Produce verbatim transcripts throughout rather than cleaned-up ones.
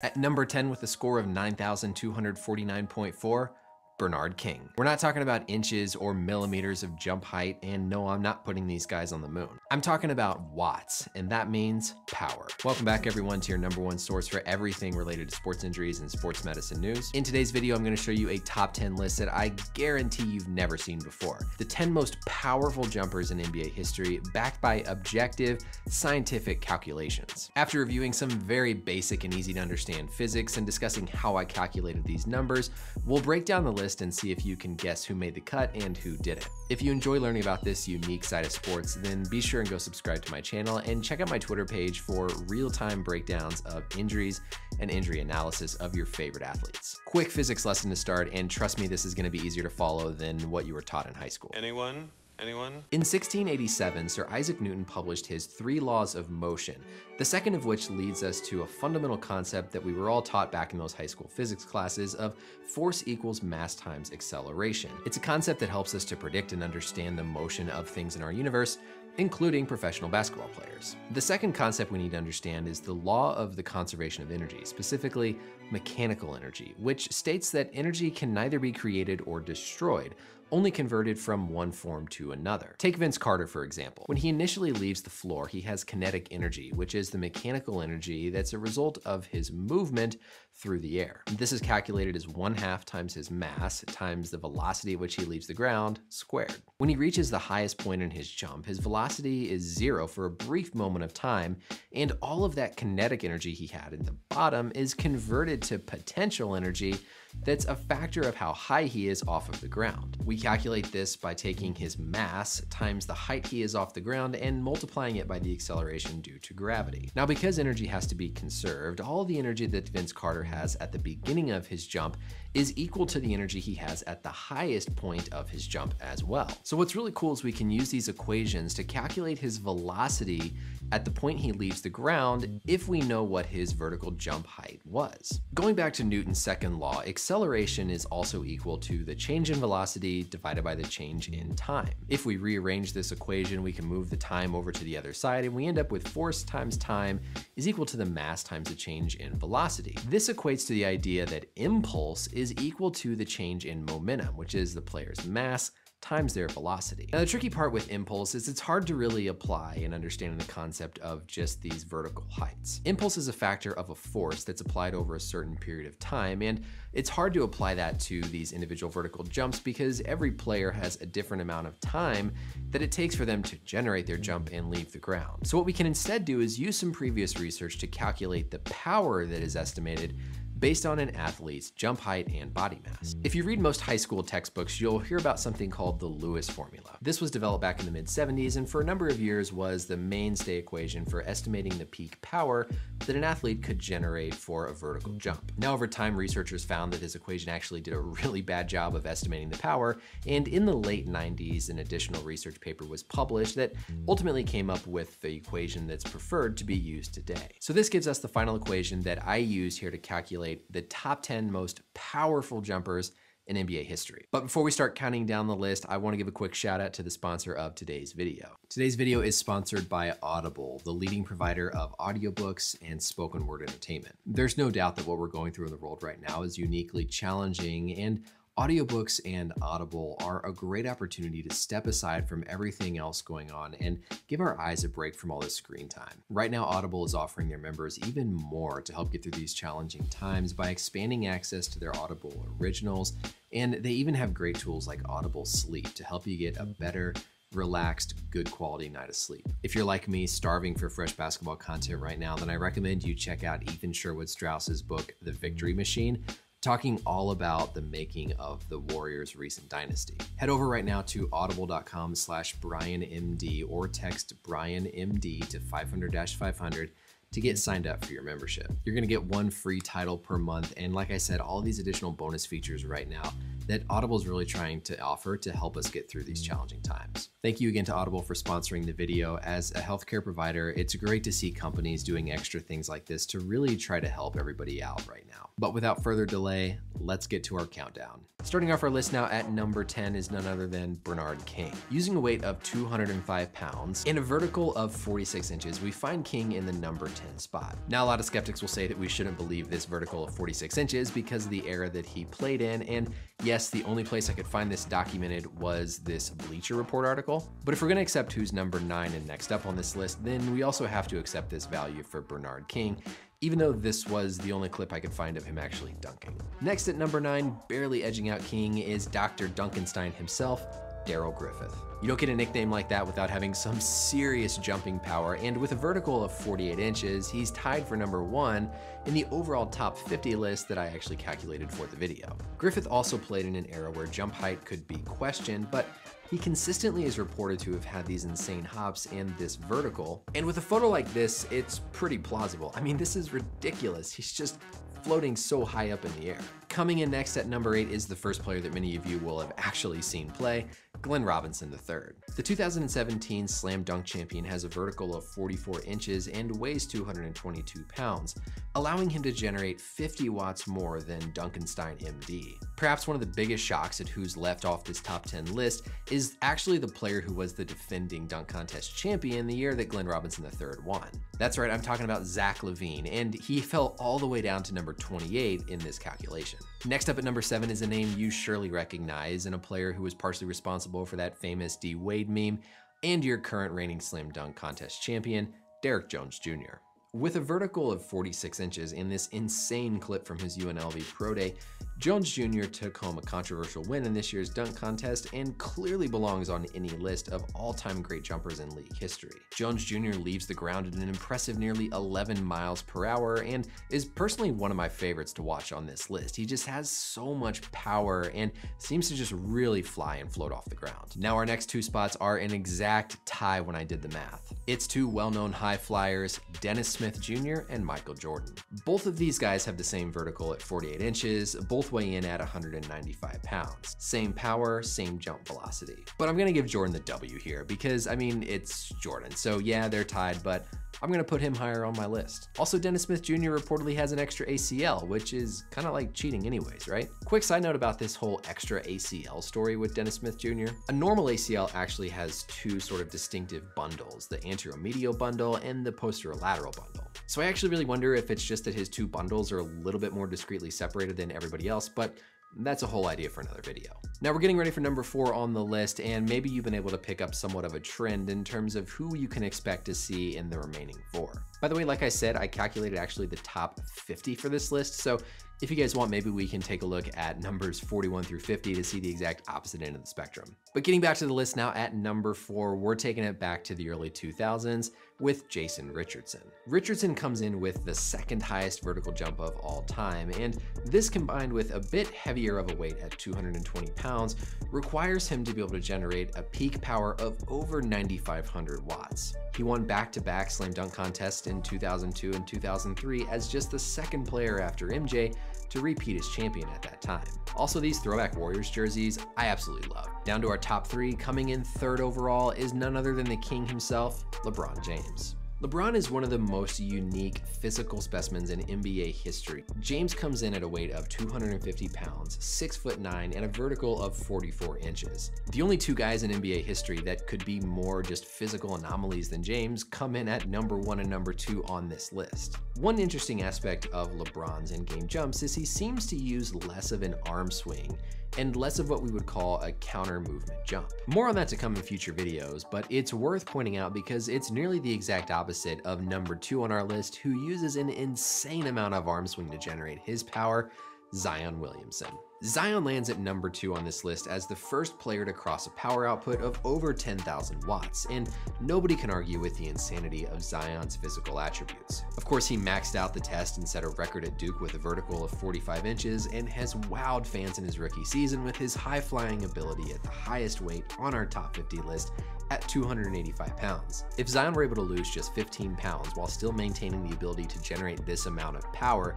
At number ten with a score of nine thousand two hundred forty-nine point four, Bernard King. We're not talking about inches or millimeters of jump height, and no, I'm not putting these guys on the moon. I'm talking about watts, and that means power. Welcome back everyone to your number one source for everything related to sports injuries and sports medicine news. In today's video, I'm gonna show you a top ten list that I guarantee you've never seen before. The ten most powerful jumpers in N B A history, backed by objective scientific calculations. After reviewing some very basic and easy to understand physics and discussing how I calculated these numbers, we'll break down the list and see if you can guess who made the cut and who didn't. If you enjoy learning about this unique side of sports, then be sure and go subscribe to my channel and check out my Twitter page for real-time breakdowns of injuries and injury analysis of your favorite athletes. Quick physics lesson to start, and trust me, this is gonna be easier to follow than what you were taught in high school. Anyone? Anyone? In sixteen eighty-seven, Sir Isaac Newton published his Three Laws of Motion, the second of which leads us to a fundamental concept that we were all taught back in those high school physics classes of force equals mass times acceleration. It's a concept that helps us to predict and understand the motion of things in our universe, including professional basketball players. The second concept we need to understand is the law of the conservation of energy, specifically mechanical energy, which states that energy can neither be created or destroyed, only converted from one form to another. Take Vince Carter, for example. When he initially leaves the floor, he has kinetic energy, which is the mechanical energy that's a result of his movement through the air. This is calculated as one half times his mass times the velocity at which he leaves the ground squared. When he reaches the highest point in his jump, his velocity is zero for a brief moment of time, and all of that kinetic energy he had in the bottom is converted to potential energy that's a factor of how high he is off of the ground. We calculate this by taking his mass times the height he is off the ground and multiplying it by the acceleration due to gravity. Now, because energy has to be conserved, all the energy that Vince Carter has at the beginning of his jump is equal to the energy he has at the highest point of his jump as well. So what's really cool is we can use these equations to calculate his velocity at the point he leaves the ground if we know what his vertical jump height was. Going back to Newton's second law, acceleration is also equal to the change in velocity divided by the change in time. If we rearrange this equation, we can move the time over to the other side, and we end up with force times time is equal to the mass times the change in velocity. This equates to the idea that impulse is equal to the change in momentum, which is the player's mass times their velocity. Now, the tricky part with impulse is it's hard to really apply and understand the concept of just these vertical heights. Impulse is a factor of a force that's applied over a certain period of time, and it's hard to apply that to these individual vertical jumps because every player has a different amount of time that it takes for them to generate their jump and leave the ground. So what we can instead do is use some previous research to calculate the power that is estimated based on an athlete's jump height and body mass. If you read most high school textbooks, you'll hear about something called the Lewis formula. This was developed back in the mid seventies and for a number of years was the mainstay equation for estimating the peak power that an athlete could generate for a vertical jump. Now, over time, researchers found that this equation actually did a really bad job of estimating the power, and in the late nineties, an additional research paper was published that ultimately came up with the equation that's preferred to be used today. So this gives us the final equation that I use here to calculate the top ten most powerful jumpers in N B A history. But before we start counting down the list, I wanna give a quick shout out to the sponsor of today's video. Today's video is sponsored by Audible, the leading provider of audiobooks and spoken word entertainment. There's no doubt that what we're going through in the world right now is uniquely challenging, and audiobooks and Audible are a great opportunity to step aside from everything else going on and give our eyes a break from all this screen time. Right now, Audible is offering their members even more to help get through these challenging times by expanding access to their Audible originals, and they even have great tools like Audible Sleep to help you get a better, relaxed, good quality night of sleep. If you're like me, starving for fresh basketball content right now, then I recommend you check out Ethan Sherwood Strauss's book, The Victory Machine, talking all about the making of the Warriors' recent dynasty. Head over right now to audible.com slash BrianMD or text BrianMD to five hundred dash five hundred to get signed up for your membership. You're gonna get one free title per month, and like I said, all these additional bonus features right now that Audible is really trying to offer to help us get through these challenging times. Thank you again to Audible for sponsoring the video. As a healthcare provider, it's great to see companies doing extra things like this to really try to help everybody out right now. But without further delay, let's get to our countdown. Starting off our list now at number ten is none other than Bernard King. Using a weight of two hundred five pounds and a vertical of forty-six inches, we find King in the number ten spot. Now, a lot of skeptics will say that we shouldn't believe this vertical of forty-six inches because of the era that he played in, and yes, the only place I could find this documented was this Bleacher Report article. But if we're gonna accept who's number nine and next up on this list, then we also have to accept this value for Bernard King, even though this was the only clip I could find of him actually dunking. Next at number nine, barely edging out King, is Doctor Dunkenstein himself, Darrell Griffith. You don't get a nickname like that without having some serious jumping power, and with a vertical of forty-eight inches, he's tied for number one in the overall top fifty list that I actually calculated for the video. Griffith also played in an era where jump height could be questioned, but he consistently is reported to have had these insane hops and this vertical, and with a photo like this, it's pretty plausible. I mean, this is ridiculous. He's just floating so high up in the air. Coming in next at number eight is the first player that many of you will have actually seen play, Glenn Robinson the third. The two thousand seventeen slam dunk champion has a vertical of forty-four inches and weighs two hundred twenty-two pounds, allowing him to generate fifty watts more than Dunkenstein M D. Perhaps one of the biggest shocks at who's left off this top ten list is actually the player who was the defending dunk contest champion the year that Glenn Robinson the third won. That's right, I'm talking about Zach Levine, and he fell all the way down to number twenty-eight in this calculation. Next up at number seven is a name you surely recognize, and a player who was partially responsible for that famous D Wade meme, and your current reigning slam dunk contest champion, Derrick Jones Junior With a vertical of forty-six inches in this insane clip from his U N L V Pro Day, Jones Junior took home a controversial win in this year's dunk contest and clearly belongs on any list of all-time great jumpers in league history. Jones Junior leaves the ground at an impressive nearly eleven miles per hour and is personally one of my favorites to watch on this list. He just has so much power and seems to just really fly and float off the ground. Now, our next two spots are an exact tie when I did the math. It's two well-known high flyers, Dennis Smith Junior and Michael Jordan. Both of these guys have the same vertical at forty-eight inches, both weigh in at one hundred ninety-five pounds. Same power, same jump velocity. But I'm gonna give Jordan the W here because, I mean, it's Jordan. So yeah, they're tied, but I'm gonna put him higher on my list. Also, Dennis Smith Junior reportedly has an extra A C L, which is kind of like cheating anyways, right? Quick side note about this whole extra A C L story with Dennis Smith Junior A normal A C L actually has two sort of distinctive bundles, the anteromedial bundle and the posterolateral bundle. So I actually really wonder if it's just that his two bundles are a little bit more discreetly separated than everybody else, but that's a whole idea for another video. Now we're getting ready for number four on the list, and maybe you've been able to pick up somewhat of a trend in terms of who you can expect to see in the remaining four. By the way, like I said, I calculated actually the top fifty for this list, so if you guys want, maybe we can take a look at numbers forty-one through fifty to see the exact opposite end of the spectrum. But getting back to the list now at number four, we're taking it back to the early two thousands with Jason Richardson. Richardson comes in with the second highest vertical jump of all time, and this combined with a bit heavier of a weight at two hundred twenty pounds requires him to be able to generate a peak power of over ninety-five hundred watts. He won back-to-back slam dunk contests in two thousand two and two thousand three as just the second player after M J to repeat as champion at that time. Also, these throwback Warriors jerseys, I absolutely love. Down to our top three, coming in third overall is none other than the King himself, LeBron James. LeBron is one of the most unique physical specimens in N B A history. James comes in at a weight of two hundred fifty pounds, six foot nine, and a vertical of forty-four inches. The only two guys in N B A history that could be more just physical anomalies than James come in at number one and number two on this list. One interesting aspect of LeBron's in-game jumps is he seems to use less of an arm swing and less of what we would call a counter movement jump. More on that to come in future videos, but it's worth pointing out because it's nearly the exact opposite of number two on our list, who uses an insane amount of arm swing to generate his power, Zion Williamson. Zion lands at number two on this list as the first player to cross a power output of over ten thousand watts, and nobody can argue with the insanity of Zion's physical attributes. Of course, he maxed out the test and set a record at Duke with a vertical of forty-five inches and has wowed fans in his rookie season with his high-flying ability at the highest weight on our top fifty list at two hundred eighty-five pounds. If Zion were able to lose just fifteen pounds while still maintaining the ability to generate this amount of power,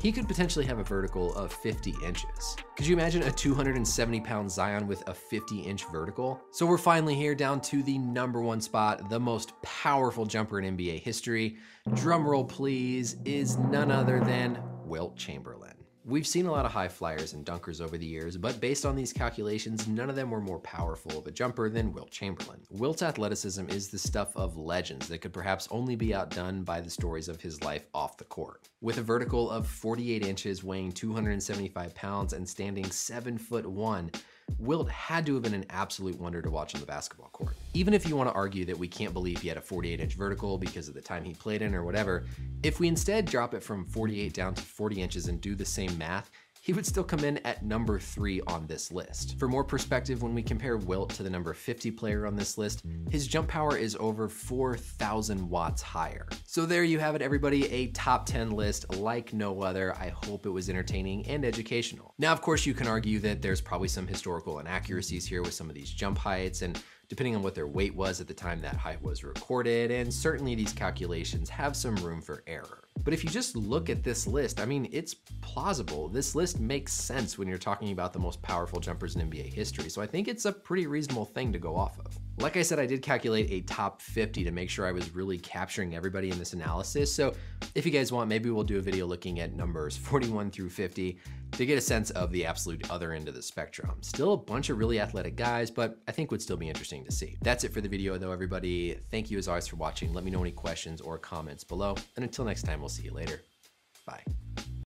he could potentially have a vertical of fifty inches. Could you imagine a two hundred seventy pound Zion with a fifty inch vertical? So we're finally here down to the number one spot, the most powerful jumper in N B A history. Drum roll please, is none other than Wilt Chamberlain. We've seen a lot of high flyers and dunkers over the years, but based on these calculations, none of them were more powerful of a jumper than Wilt Chamberlain. Wilt's athleticism is the stuff of legends that could perhaps only be outdone by the stories of his life off the court. With a vertical of forty-eight inches, weighing two hundred seventy-five pounds, and standing seven foot one, Wilt had to have been an absolute wonder to watch on the basketball court. Even if you want to argue that we can't believe he had a forty-eight inch vertical because of the time he played in or whatever, if we instead drop it from forty-eight down to forty inches and do the same math, he would still come in at number three on this list. For more perspective, when we compare Wilt to the number fifty player on this list, his jump power is over four thousand watts higher. So there you have it, everybody, a top ten list like no other. I hope it was entertaining and educational. Now, of course, you can argue that there's probably some historical inaccuracies here with some of these jump heights, and depending on what their weight was at the time that height was recorded, and certainly these calculations have some room for error. But if you just look at this list, I mean, it's plausible. This list makes sense when you're talking about the most powerful jumpers in N B A history, so I think it's a pretty reasonable thing to go off of. Like I said, I did calculate a top fifty to make sure I was really capturing everybody in this analysis, so if you guys want, maybe we'll do a video looking at numbers forty-one through fifty to get a sense of the absolute other end of the spectrum. Still a bunch of really athletic guys, but I think would still be interesting to see. That's it for the video though, everybody. Thank you as always for watching. Let me know any questions or comments below. And until next time, we'll see you later. Bye.